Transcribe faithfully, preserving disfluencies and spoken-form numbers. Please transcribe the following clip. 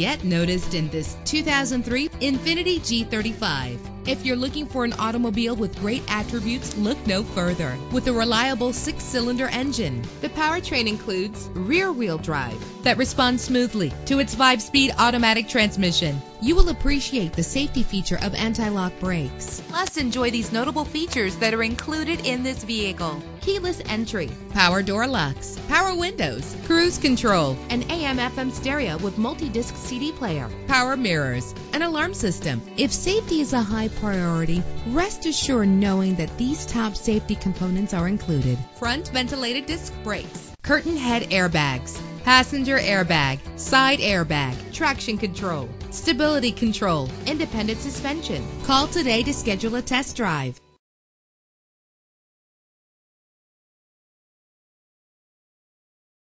Get noticed in this two thousand three Infiniti G thirty-five. If you're looking for an automobile with great attributes, look no further. With a reliable six-cylinder engine, the powertrain includes rear-wheel drive that responds smoothly to its five-speed automatic transmission. You will appreciate the safety feature of anti-lock brakes. Plus, enjoy these notable features that are included in this vehicle: keyless entry, power door locks, power windows, cruise control, an A M F M stereo with multi-disc C D player, power mirrors, an alarm system. If safety is a high priority, rest assured knowing that these top safety components are included: front ventilated disc brakes, curtain head airbags, passenger airbag, side airbag, traction control, stability control, independent suspension. Call today to schedule a test drive.